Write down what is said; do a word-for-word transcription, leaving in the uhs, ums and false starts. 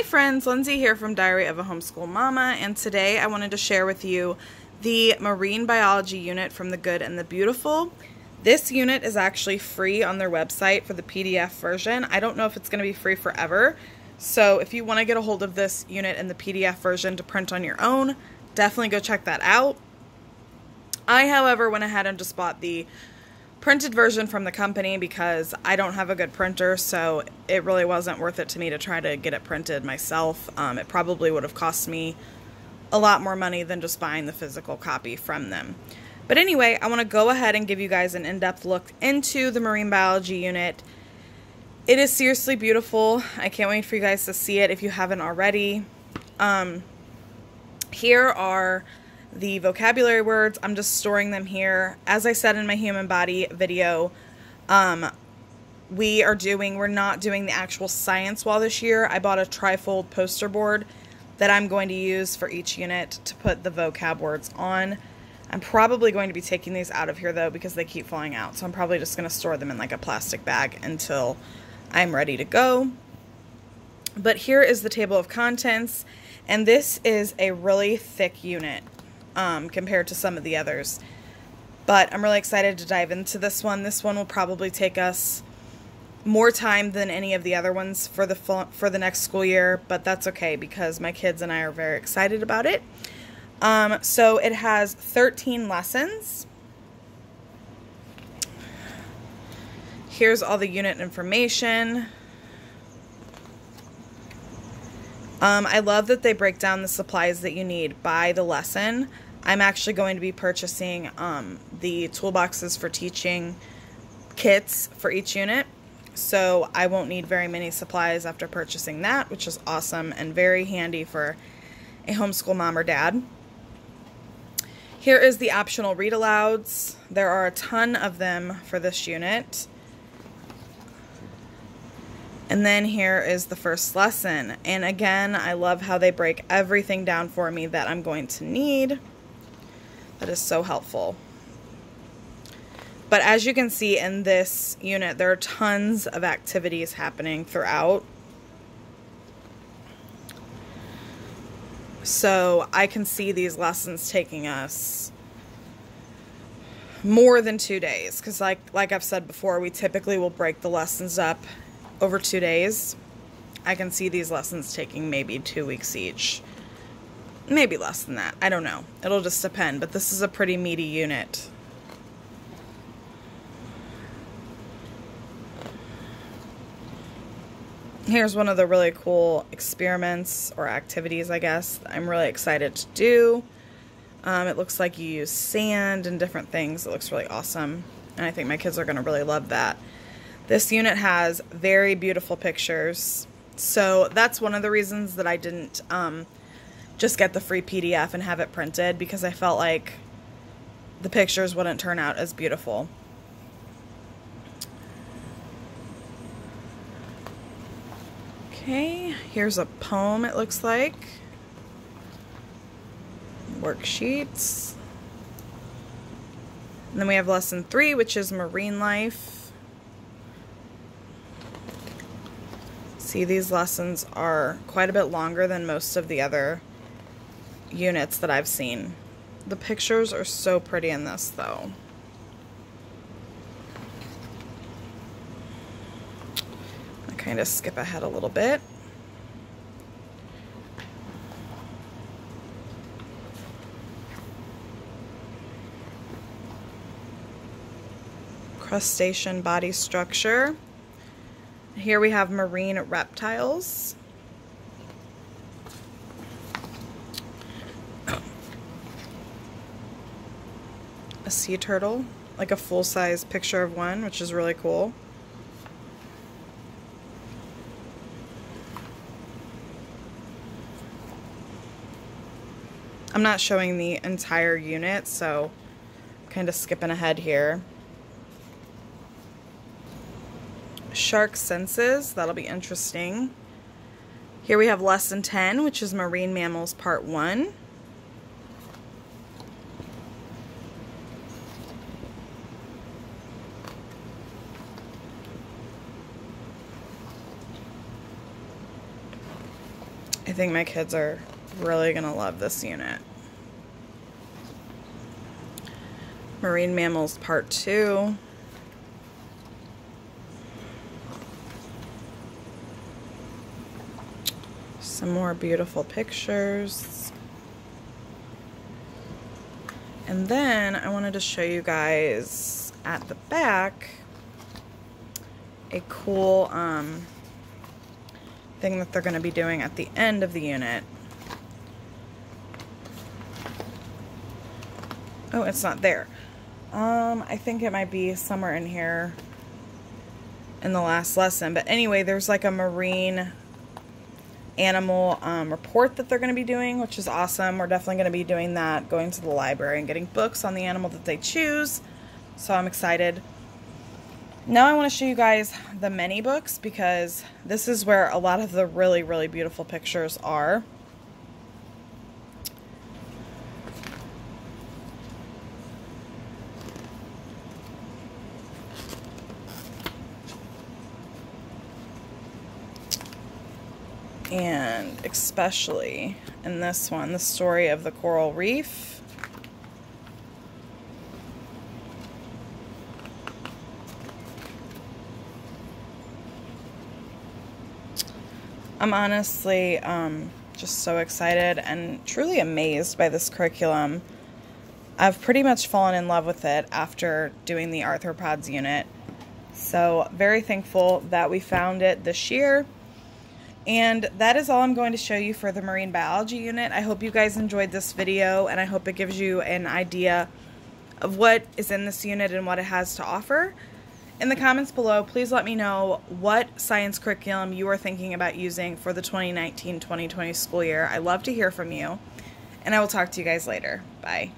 Hi friends, Lindsay here from Diary of a Homeschool Mama, and today I wanted to share with you the Marine Biology unit from The Good and the Beautiful. This unit is actually free on their website for the P D F version. I don't know if it's going to be free forever, so if you want to get a hold of this unit in the P D F version to print on your own, definitely go check that out. I, however, went ahead and just bought the printed version from the company because I don't have a good printer, so it really wasn't worth it to me to try to get it printed myself. Um, it probably would have cost me a lot more money than just buying the physical copy from them. But anyway, I want to go ahead and give you guys an in-depth look into the Marine Biology unit. It is seriously beautiful. I can't wait for you guys to see it if you haven't already. Um, here are the vocabulary words. I'm just storing them here. As I said in my human body video, um, we are doing, we're not doing the actual science wall this year. I bought a trifold poster board that I'm going to use for each unit to put the vocab words on. I'm probably going to be taking these out of here though because they keep falling out. So I'm probably just going to store them in like a plastic bag until I'm ready to go. But here is the table of contents, and this is a really thick unit. Um, compared to some of the others, but I'm really excited to dive into this one. This one will probably take us more time than any of the other ones for the for the next school year, but that's okay because my kids and I are very excited about it. Um, so it has thirteen lessons. Here's all the unit information. Um, I love that they break down the supplies that you need by the lesson. I'm actually going to be purchasing um, the toolboxes for teaching kits for each unit, so I won't need very many supplies after purchasing that, which is awesome and very handy for a homeschool mom or dad. Here is the optional read-alouds. There are a ton of them for this unit. And then here is the first lesson. And again, I love how they break everything down for me that I'm going to need. That is so helpful. But as you can see in this unit, there are tons of activities happening throughout. So I can see these lessons taking us more than two days. Because like, like I've said before, we typically will break the lessons up over two days. I can see these lessons taking maybe two weeks each. Maybe less than that. I don't know. It'll just depend, but this is a pretty meaty unit. Here's one of the really cool experiments or activities, I guess, I'm really excited to do. Um, it looks like you use sand and different things. It looks really awesome, and I think my kids are going to really love that. This unit has very beautiful pictures, so that's one of the reasons that I didn't um, just get the free P D F and have it printed, because I felt like the pictures wouldn't turn out as beautiful. Okay, here's a poem it looks like. Worksheets. And then we have lesson three, which is marine life. See, these lessons are quite a bit longer than most of the other units that I've seen. The pictures are so pretty in this though. I kind of skip ahead a little bit. Crustacean body structure. Here we have marine reptiles. A sea turtle, like a full-size picture of one, which is really cool. I'm not showing the entire unit, so I'm kind of skipping ahead here. Shark senses, that'll be interesting. Here we have lesson ten, which is marine mammals part one. I think my kids are really gonna love this unit. Marine Mammals Part two. Some more beautiful pictures. And then I wanted to show you guys at the back a cool um, thing that they're going to be doing at the end of the unit. Oh, it's not there. Um, I think it might be somewhere in here in the last lesson. But anyway, there's like a marine animal um, report that they're going to be doing, which is awesome. We're definitely going to be doing that, going to the library and getting books on the animal that they choose. So I'm excited. Now I want to show you guys the mini books, because this is where a lot of the really, really beautiful pictures are. And especially in this one, the story of the coral reef. I'm honestly um, just so excited and truly amazed by this curriculum. I've pretty much fallen in love with it after doing the arthropods unit. So very thankful that we found it this year. And that is all I'm going to show you for the marine biology unit. I hope you guys enjoyed this video, and I hope it gives you an idea of what is in this unit and what it has to offer. In the comments below, please let me know what science curriculum you are thinking about using for the twenty nineteen twenty twenty school year. I love to hear from you, and I will talk to you guys later. Bye.